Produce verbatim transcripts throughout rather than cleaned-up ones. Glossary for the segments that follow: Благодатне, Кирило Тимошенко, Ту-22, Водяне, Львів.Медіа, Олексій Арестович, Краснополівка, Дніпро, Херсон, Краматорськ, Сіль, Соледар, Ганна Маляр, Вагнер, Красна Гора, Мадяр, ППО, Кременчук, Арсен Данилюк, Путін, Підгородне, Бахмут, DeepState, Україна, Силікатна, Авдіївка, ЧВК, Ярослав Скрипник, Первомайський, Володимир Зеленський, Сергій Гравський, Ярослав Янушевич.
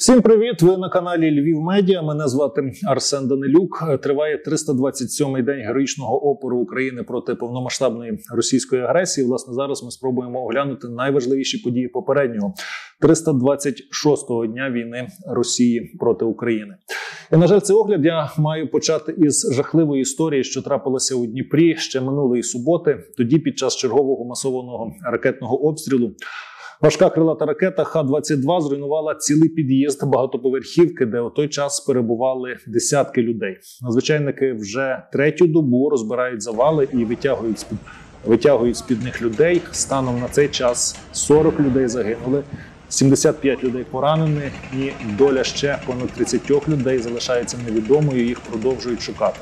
Всім привіт! Ви на каналі Львів.Медіа. Мене звати Арсен Данилюк. Триває триста двадцять сьомий день героїчного опору України проти повномасштабної російської агресії. Власне, зараз ми спробуємо оглянути найважливіші події попереднього триста двадцять шостого дня війни Росії проти України. І, на жаль, цей огляд я маю почати із жахливої історії, що трапилася у Дніпрі ще минулої суботи. Тоді під час чергового масованого ракетного обстрілу важка крилата ракета Х двадцять два зруйнувала цілий під'їзд багатоповерхівки, де у той час перебували десятки людей. Надзвичайники вже третю добу розбирають завали і витягують з-під, витягують з-під них людей. Станом на цей час сорок людей загинули, сімдесят п'ять людей поранені і доля ще понад тридцять людей залишається невідомою, їх продовжують шукати.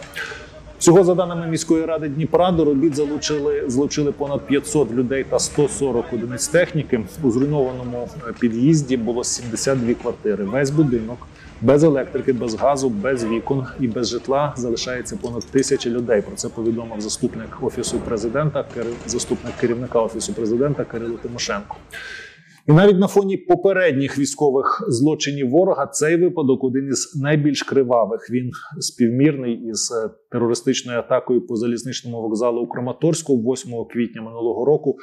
Всього, за даними міської ради Дніпра, до робіт залучили, залучили понад п'ятсот людей та сто сорок одиниць техніки. У зруйнованому під'їзді було сімдесят дві квартири. Весь будинок без електрики, без газу, без вікон і без житла залишається понад тисяча людей. Про це повідомив заступник офісу президента, заступник керівника офісу президента Кирило Тимошенко. І навіть на фоні попередніх військових злочинів ворога цей випадок один із найбільш кривавих. Він співмірний із терористичною атакою по залізничному вокзалу у Краматорську восьмого квітня минулого року.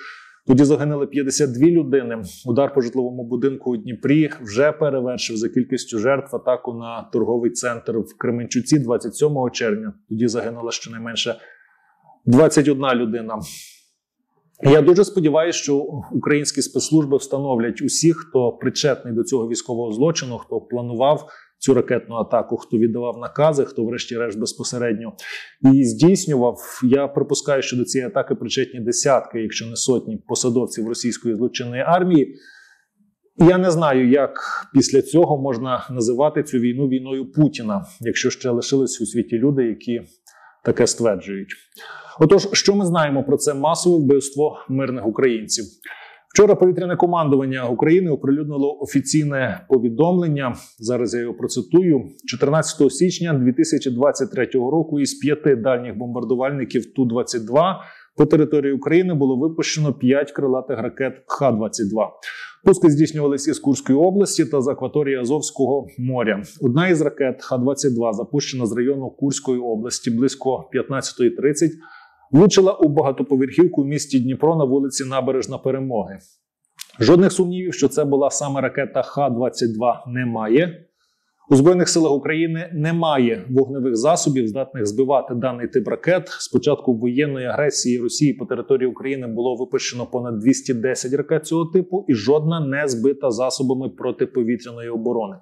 Тоді загинули п'ятдесят дві людини. Удар по житловому будинку у Дніпрі вже перевершив за кількістю жертв атаку на торговий центр в Кременчуці двадцять сьомого червня. Тоді загинула щонайменше двадцять одна людина. Я дуже сподіваюся, що українські спецслужби встановлять усіх, хто причетний до цього військового злочину, хто планував цю ракетну атаку, хто віддавав накази, хто врешті-решт безпосередньо її здійснював. Я припускаю, що до цієї атаки причетні десятки, якщо не сотні, посадовців російської злочинної армії. Я не знаю, як після цього можна називати цю війну війною Путіна, якщо ще лишились у світі люди, які таке стверджують. Отож, що ми знаємо про це масове вбивство мирних українців? Вчора повітряне командування України оприлюднило офіційне повідомлення, зараз я його процитую, чотирнадцятого січня дві тисячі двадцять третього року із п'яти дальніх бомбардувальників Ту двадцять два по території України було випущено п'ять крилатих ракет Х двадцять два. Пуски здійснювалися із Курської області та з акваторії Азовського моря. Одна із ракет Х двадцять два, запущена з району Курської області близько п'ятнадцятої тридцять, влучила у багатоповерхівку в місті Дніпро на вулиці Набережна Перемоги. Жодних сумнівів, що це була саме ракета Х двадцять два, немає. У Збройних силах України немає вогневих засобів, здатних збивати даний тип ракет. З початку воєнної агресії Росії по території України було випущено понад двісті десять ракет цього типу і жодна не збита засобами протиповітряної оборони.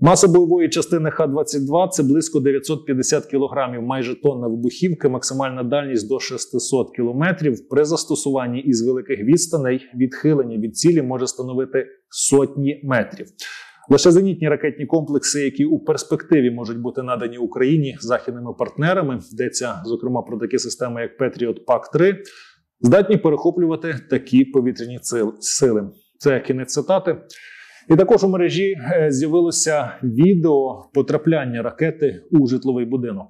Маса бойової частини Х двадцять два – це близько дев'ятсот п'ятдесят кілограмів, майже тонна вибухівки, максимальна дальність до шестисот кілометрів. При застосуванні із великих відстаней відхилення від цілі може становити сотні метрів. Лише зенітні ракетні комплекси, які у перспективі можуть бути надані Україні західними партнерами, йдеться, зокрема, про такі системи, як Patriot пак три, здатні перехоплювати такі повітряні сили. Це кінець цитати. І також у мережі з'явилося відео потрапляння ракети у житловий будинок.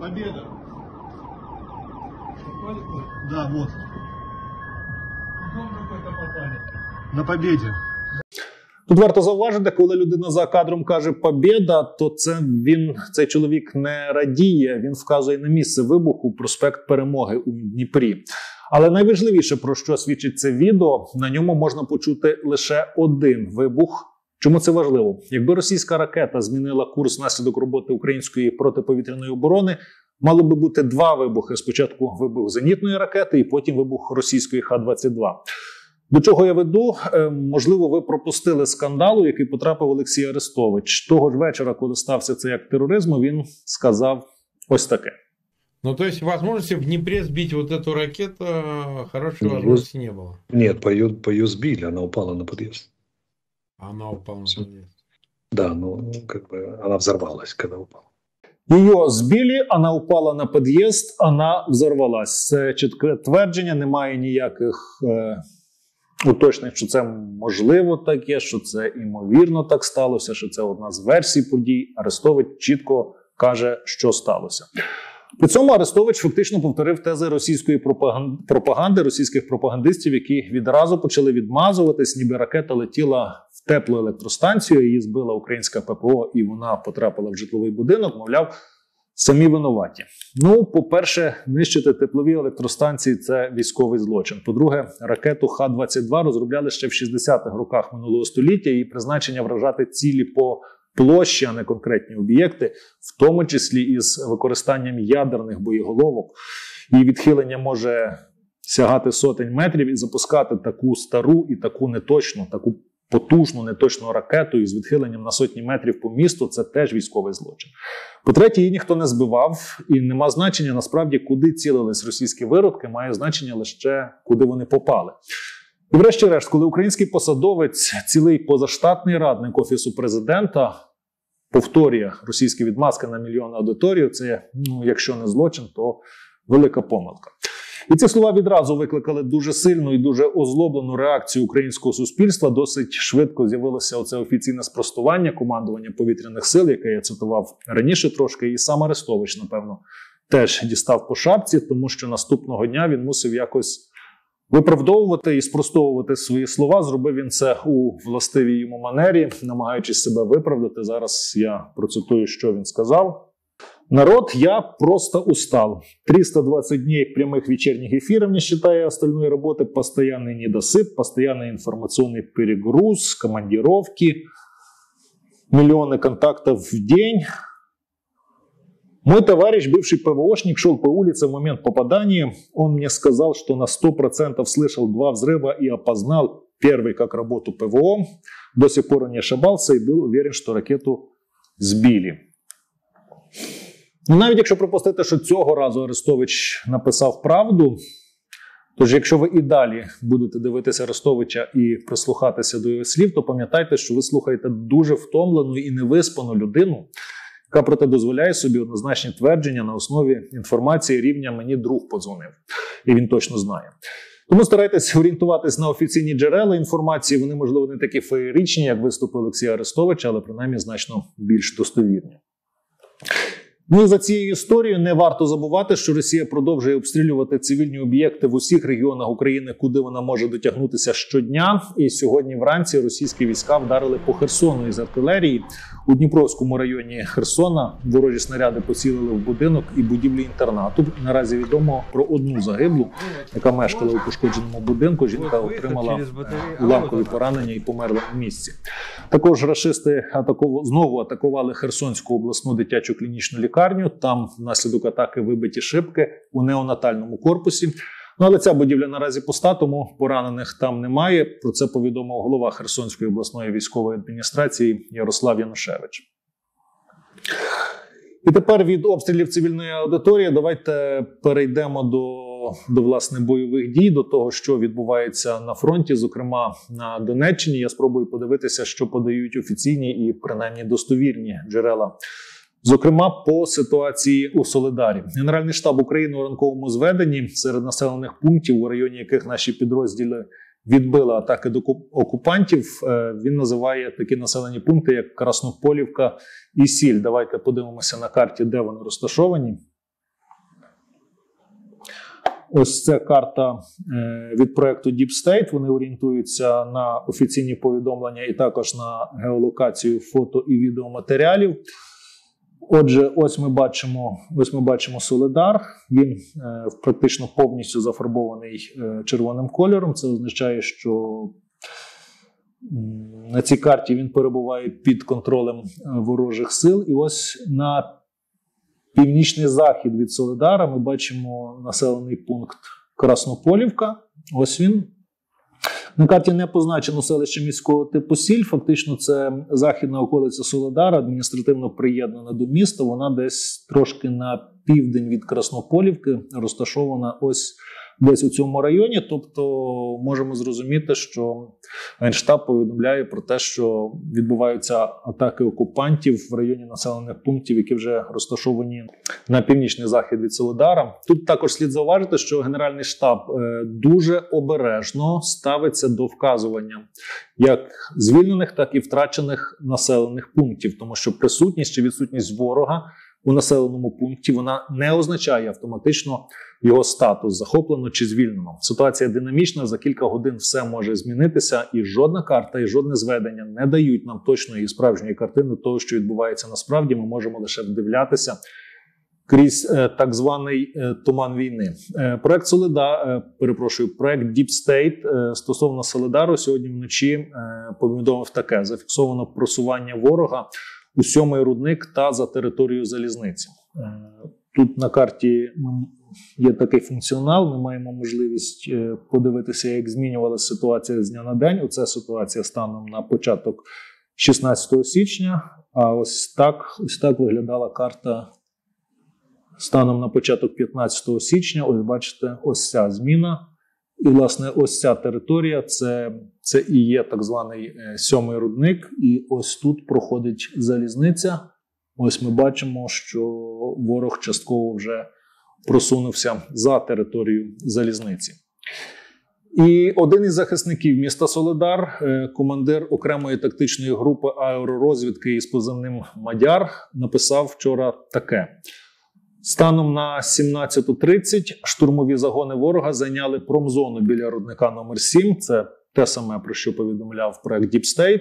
Победа! Да, вот. На победі. Тут варто зауважити, коли людина за кадром каже «побєда», то це він, цей чоловік не радіє, він вказує на місце вибуху, проспект Перемоги у Дніпрі. Але найважливіше, про що свідчить це відео, на ньому можна почути лише один вибух. Чому це важливо? Якби російська ракета змінила курс внаслідок роботи української протиповітряної оборони, мало би бути два вибухи. Спочатку вибух зенітної ракети і потім вибух російської Х двадцять два. До чого я веду? Можливо, ви пропустили скандалу, який потрапив Олексій Арестович. Того ж вечора, коли стався цей акт тероризму, він сказав ось таке. Ну, то есть возможности в Днепре сбить вот эту ракету, хорошей возможности не было? Нет, по ее, по ее сбили, она упала на подъезд. Она упала на подъезд? Да, ну, как бы она взорвалась, когда упала. Її збили, вона упала на під'їзд, вона взорвалась. Це чітке твердження, немає ніяких е, уточнень, що це можливо таке, що це імовірно так сталося, що це одна з версій подій. Арестович чітко каже, що сталося. При цьому Арестович фактично повторив тези російської пропаганди, російських пропагандистів, які відразу почали відмазуватись, ніби ракета летіла в теплу електростанцію, її збила українська ППО і вона потрапила в житловий будинок, мовляв, самі винуваті. Ну, по-перше, нищити теплові електростанції – це військовий злочин. По-друге, ракету Х двадцять два розробляли ще в шістдесятих роках минулого століття, і призначення вражати цілі по площі, а не конкретні об'єкти, в тому числі із використанням ядерних боєголовок. Її відхилення може сягати сотень метрів, і запускати таку стару і таку неточну, таку потужну неточну ракету із відхиленням на сотні метрів по місту – це теж військовий злочин. По-третє, її ніхто не збивав, і нема значення насправді, куди цілились російські виродки, має значення лише, куди вони попали. І врешті-решт, коли український посадовець, цілий позаштатний радник Офісу Президента, повторює російські відмазки на мільйон аудиторію, це, ну, якщо не злочин, то велика помилка. І ці слова відразу викликали дуже сильну і дуже озлоблену реакцію українського суспільства. Досить швидко з'явилося оце офіційне спростування командування повітряних сил, яке я цитував раніше трошки, і сам Арестович, напевно, теж дістав по шапці, тому що наступного дня він мусив якось виправдовувати і спростовувати свої слова. Зробив він це у властивій йому манері, намагаючись себе виправдати. Зараз я процитую, що він сказав. «Народ, я просто устал. триста двадцать дней прямых вечерних эфиров, не считая остальной работы, постоянный недосып, постоянный информационный перегруз, командировки, миллионы контактов в день. Мой товарищ, бывший ПВОшник, шел по улице в момент попадания. Он мне сказал, что на сто процентов слышал два взрыва и опознал первый как работу ПВО. До сих пор он не ошибался и был уверен, что ракету сбили». Ну, навіть якщо припустити, що цього разу Арестович написав правду, тож якщо ви і далі будете дивитися Арестовича і прислухатися до його слів, то пам'ятайте, що ви слухаєте дуже втомлену і невиспану людину, яка проте дозволяє собі однозначні твердження на основі інформації рівня «мені друг подзвонив», і він точно знає. Тому старайтесь орієнтуватись на офіційні джерела інформації, вони, можливо, не такі феєричні, як виступи Олексія Арестовича, але принаймні значно більш достовірні. Ну і за цією історією не варто забувати, що Росія продовжує обстрілювати цивільні об'єкти в усіх регіонах України, куди вона може дотягнутися щодня. І сьогодні вранці російські війська вдарили по Херсону із артилерії. У Дніпровському районі Херсона ворожі снаряди поцілили в будинок і будівлі-інтернату. Наразі відомо про одну загиблу, яка мешкала у пошкодженому будинку. Жінка отримала уламкові поранення і померла в місці. Також рашисти атаку... знову атакували Херсонську обласну дитячу клінічну лікарню. Там внаслідок атаки вибиті шибки у неонатальному корпусі. Ну, але ця будівля наразі пуста, тому поранених там немає. Про це повідомив голова Херсонської обласної військової адміністрації Ярослав Янушевич. І тепер від обстрілів цивільної аудиторії давайте перейдемо до, до власне бойових дій, до того, що відбувається на фронті, зокрема на Донеччині. Я спробую подивитися, що подають офіційні і принаймні достовірні джерела. Зокрема, по ситуації у Соледарі. Генеральний штаб України у ранковому зведенні серед населених пунктів, у районі яких наші підрозділи відбили атаки до окупантів, він називає такі населені пункти, як Краснополівка і Сіль. Давайте подивимося на карті, де вони розташовані. Ось це карта від проєкту DeepState. Вони орієнтуються на офіційні повідомлення і також на геолокацію фото і відеоматеріалів. Отже, ось ми бачимо, ось ми бачимо Соледар. Він е, практично повністю зафарбований е, червоним кольором. Це означає, що на цій карті він перебуває під контролем е, ворожих сил. І ось на північний захід від Соледара ми бачимо населений пункт Краснополівка. Ось він. На карті не позначено селище міського типу Сіль, фактично це західна околиця Соледара, адміністративно приєднана до міста, вона десь трошки на південь від Краснополівки розташована ось десь у цьому районі, тобто можемо зрозуміти, що Генштаб повідомляє про те, що відбуваються атаки окупантів в районі населених пунктів, які вже розташовані на північний захід від Соледара. Тут також слід зауважити, що Генеральний штаб дуже обережно ставиться до вказування як звільнених, так і втрачених населених пунктів, тому що присутність чи відсутність ворога у населеному пункті, вона не означає автоматично його статус захоплено чи звільнено. Ситуація динамічна, за кілька годин все може змінитися, і жодна карта, і жодне зведення не дають нам точної і справжньої картини того, що відбувається насправді. Ми можемо лише вдивлятися крізь е, так званий е, туман війни. Е, проект Соледар, е, перепрошую, проект DeepState е, стосовно Соледару сьогодні вночі е, повідомив таке: зафіксовано просування ворога у сьомий рудник та за територію залізниці. Е, тут на карті є такий функціонал, ми маємо можливість е, подивитися, як змінювалася ситуація з дня на день. Оце ситуація станом на початок шістнадцятого січня, а ось так, ось так виглядала карта станом на початок п'ятнадцятого січня. Ось бачите, ось ця зміна. І, власне, ось ця територія, це, це і є так званий сьомий рудник. І ось тут проходить залізниця. Ось ми бачимо, що ворог частково вже просунувся за територію залізниці. І один із захисників міста Соледар, командир окремої тактичної групи аеророзвідки із позивним «Мадяр», написав вчора таке: станом на сімнадцяту тридцять штурмові загони ворога зайняли промзону біля рудника номер сім, це те саме, про що повідомляв проект DeepState,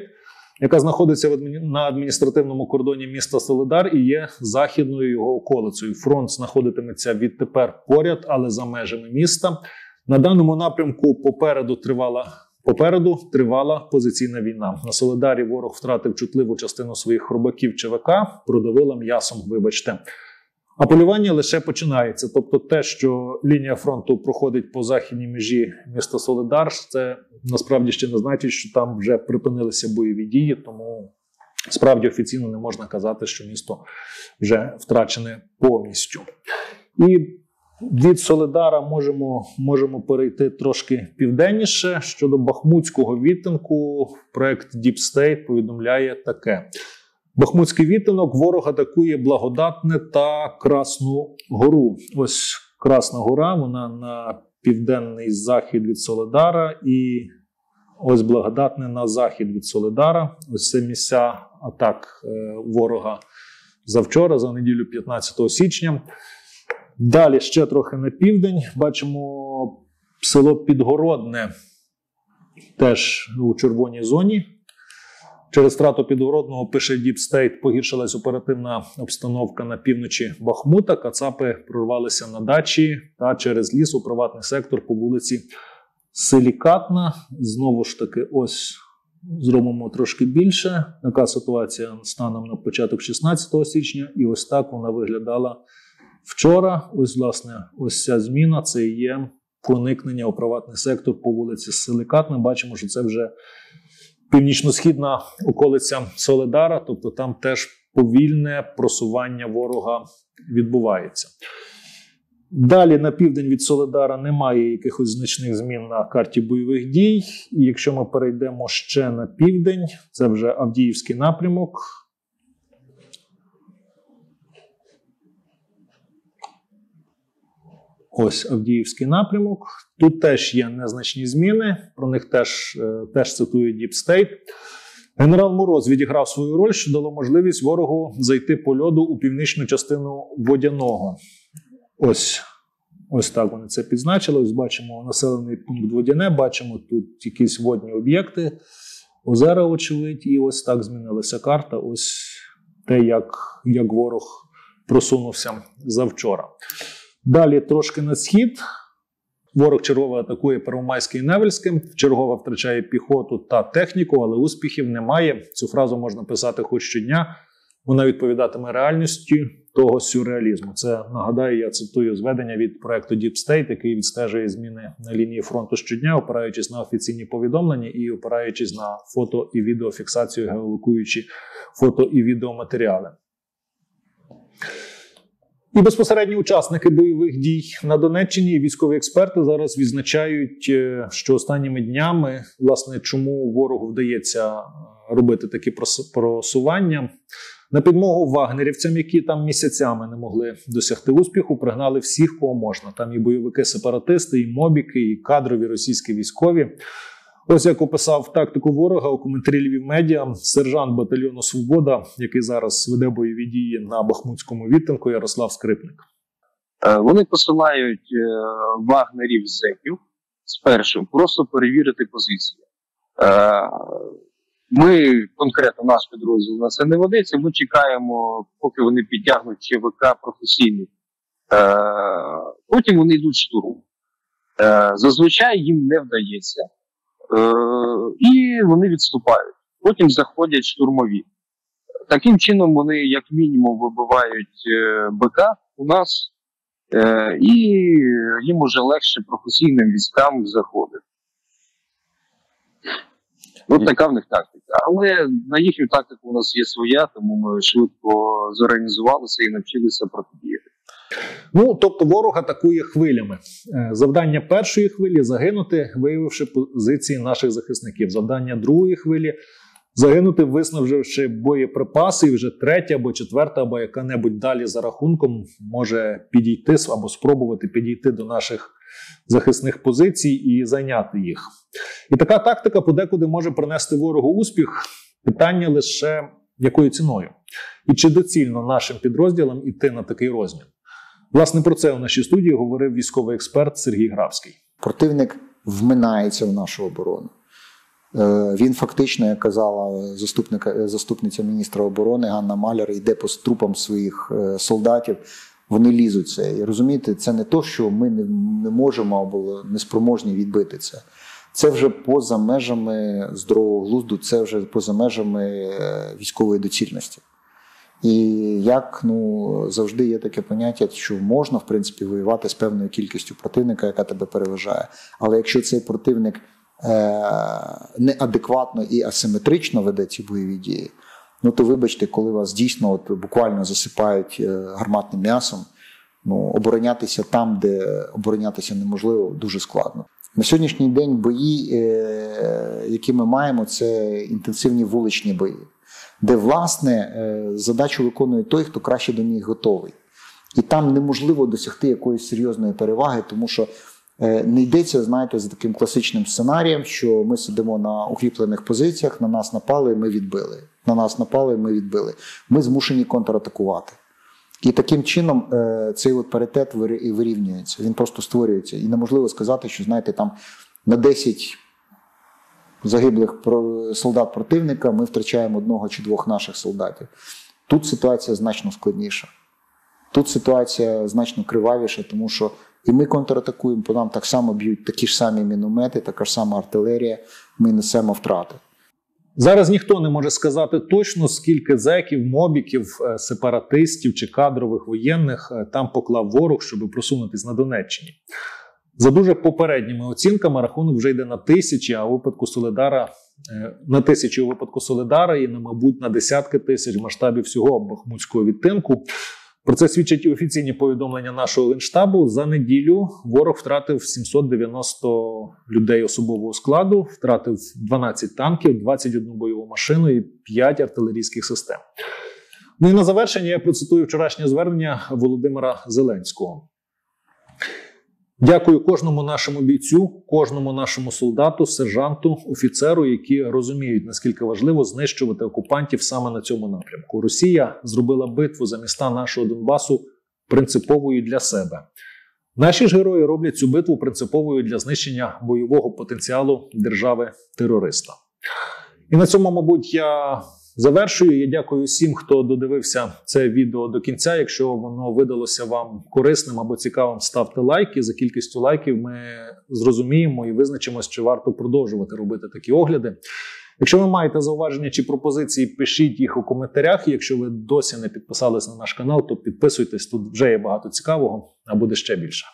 яка знаходиться на адміністративному кордоні міста Соледар і є західною його околицею. Фронт знаходитиметься відтепер поряд, але за межами міста. На даному напрямку попереду тривала Попереду тривала позиційна війна. На Соледарі ворог втратив чутливу частину своїх хробаків ЧВК, продавила м'ясом, вибачте. А полювання лише починається. Тобто те, що лінія фронту проходить по західній межі міста Соледар, це насправді ще не значить, що там вже припинилися бойові дії, тому справді офіційно не можна казати, що місто вже втрачене повністю. І від Соледара можемо, можемо перейти трошки південніше. Щодо бахмутського відтинку, проект DeepState повідомляє таке: бахмутський відтинок, ворог атакує Благодатне та Красну Гору. Ось Красна Гора, вона на південний захід від Соледара, і ось Благодатне на захід від Соледара. Ось це місця атак ворога завчора, за неділю п'ятнадцятого січня. Далі ще трохи на південь бачимо село Підгородне, теж у червоній зоні. Через втрату Підгородного, пише DeepState, погіршилась оперативна обстановка на півночі Бахмута. Кацапи прорвалися на дачі та через ліс у приватний сектор по вулиці Силікатна. Знову ж таки, ось зробимо трошки більше. Така ситуація станом на початок шістнадцятого січня. І ось так вона виглядала вчора. Ось, власне, ось ця зміна, це і є проникнення у приватний сектор по вулиці Силікатна. Бачимо, що це вже північно-східна околиця Соледара, тобто там теж повільне просування ворога відбувається. Далі на південь від Соледара немає якихось значних змін на карті бойових дій. І якщо ми перейдемо ще на південь, це вже Авдіївський напрямок. Ось Авдіївський напрямок. Тут теж є незначні зміни, про них теж, теж цитує DeepState. Генерал Мороз відіграв свою роль, що дало можливість ворогу зайти по льоду у північну частину Водяного. Ось, ось так вони це підзначили. Ось бачимо населений пункт Водяне, бачимо тут якісь водні об'єкти, озера, очевидь. І ось так змінилася карта, ось те, як, як ворог просунувся завчора. Далі трошки на схід. Ворог чергово атакує Первомайський і Невельським, чергово втрачає піхоту та техніку, але успіхів немає. Цю фразу можна писати хоч щодня, вона відповідатиме реальності того сюрреалізму. Це, нагадаю, я цитую зведення від проекту DeepState, який відстежує зміни на лінії фронту щодня, опираючись на офіційні повідомлення і опираючись на фото- і відеофіксацію, геолокуючи фото- і відеоматеріали. І безпосередні учасники бойових дій на Донеччині, військові експерти зараз відзначають, що останніми днями, власне, чому ворогу вдається робити такі просування. На підмогу вагнерівцям, які там місяцями не могли досягти успіху, пригнали всіх, кого можна. Там і бойовики-сепаратисти, і мобіки, і кадрові російські військові. Ось як описав тактику ворога у коментарі Львів.Медіа сержант батальйону «Свобода», який зараз веде бойові дії на бахмутському відтинку, Ярослав Скрипник. Вони посилають вагнерів зеків спершу просто перевірити позиції. Ми, конкретно наш підрозділ, на це не ведеться, ми чекаємо, поки вони підтягнуть ЧВК професійних. Потім вони йдуть штурм. Зазвичай їм не вдається. І вони відступають. Потім заходять штурмові. Таким чином вони, як мінімум, вибивають БК у нас, і їм уже легше професійним військам заходити. От така в них тактика. Але на їхню тактику у нас є своя, тому ми швидко зорганізувалися і навчилися протидіяти. Ну, тобто ворог атакує хвилями. Завдання першої хвилі – загинути, виявивши позиції наших захисників. Завдання другої хвилі – загинути, виснаживши боєприпаси, і вже третя або четверта, або яка-небудь далі за рахунком може підійти або спробувати підійти до наших захисних позицій і зайняти їх. І така тактика подекуди може принести ворогу успіх. Питання лише, якою ціною? І чи доцільно нашим підрозділам іти на такий розмір? Власне, про це у нашій студії говорив військовий експерт Сергій Гравський. Противник вминається в нашу оборону. Він фактично, як казала заступниця міністра оборони Ганна Маляр, йде по трупам своїх солдатів, вони лізуть це. І розумієте, це не то, що ми не можемо або не спроможні відбити це. Це вже поза межами здорового глузду, це вже поза межами військової доцільності. І як, ну, завжди є таке поняття, що можна, в принципі, воювати з певною кількістю противника, яка тебе переважає. Але якщо цей противник е- неадекватно і асиметрично веде ці бойові дії, ну то вибачте, коли вас дійсно от, буквально засипають гарматним м'ясом, ну, оборонятися там, де оборонятися неможливо, дуже складно. На сьогоднішній день бої, е- які ми маємо, це інтенсивні вуличні бої, де, власне, задачу виконує той, хто краще до них готовий. І там неможливо досягти якоїсь серйозної переваги, тому що не йдеться, знаєте, за таким класичним сценарієм, що ми сидимо на укріплених позиціях, на нас напали, ми відбили. На нас напали, ми відбили. Ми змушені контратакувати. І таким чином цей от паритет вирівнюється, він просто створюється. І неможливо сказати, що, знаєте, там на десять загиблих солдат противника ми втрачаємо одного чи двох наших солдатів. Тут ситуація значно складніша. Тут ситуація значно кривавіша, тому що і ми контратакуємо, по нам так само б'ють такі ж самі міномети, така ж сама артилерія, ми несемо втрати. Зараз ніхто не може сказати точно, скільки зеків, мобіків, сепаратистів чи кадрових воєнних там поклав ворог, щоб просунутись на Донеччині. За дуже попередніми оцінками рахунок вже йде на тисячі, а у випадку Соледара на тисячі у випадку Соледара і, мабуть, на десятки тисяч в масштабі всього бахмутського відтинку. Про це свідчать і офіційні повідомлення нашого Генштабу. За неділю ворог втратив сімсот дев'яносто людей особового складу, втратив дванадцять танків, двадцять одну бойову машину і п'ять артилерійських систем. Ну і на завершення я процитую вчорашнє звернення Володимира Зеленського. Дякую кожному нашому бійцю, кожному нашому солдату, сержанту, офіцеру, які розуміють, наскільки важливо знищувати окупантів саме на цьому напрямку. Росія зробила битву за міста нашого Донбасу принциповою для себе. Наші ж герої роблять цю битву принциповою для знищення бойового потенціалу держави-терориста. І на цьому, мабуть, я завершую. Я дякую всім, хто додивився це відео до кінця. Якщо воно видалося вам корисним або цікавим, ставте лайки. За кількістю лайків ми зрозуміємо і визначимось, чи варто продовжувати робити такі огляди. Якщо ви маєте зауваження чи пропозиції, пишіть їх у коментарях. І якщо ви досі не підписались на наш канал, то підписуйтесь. Тут вже є багато цікавого, а буде ще більше.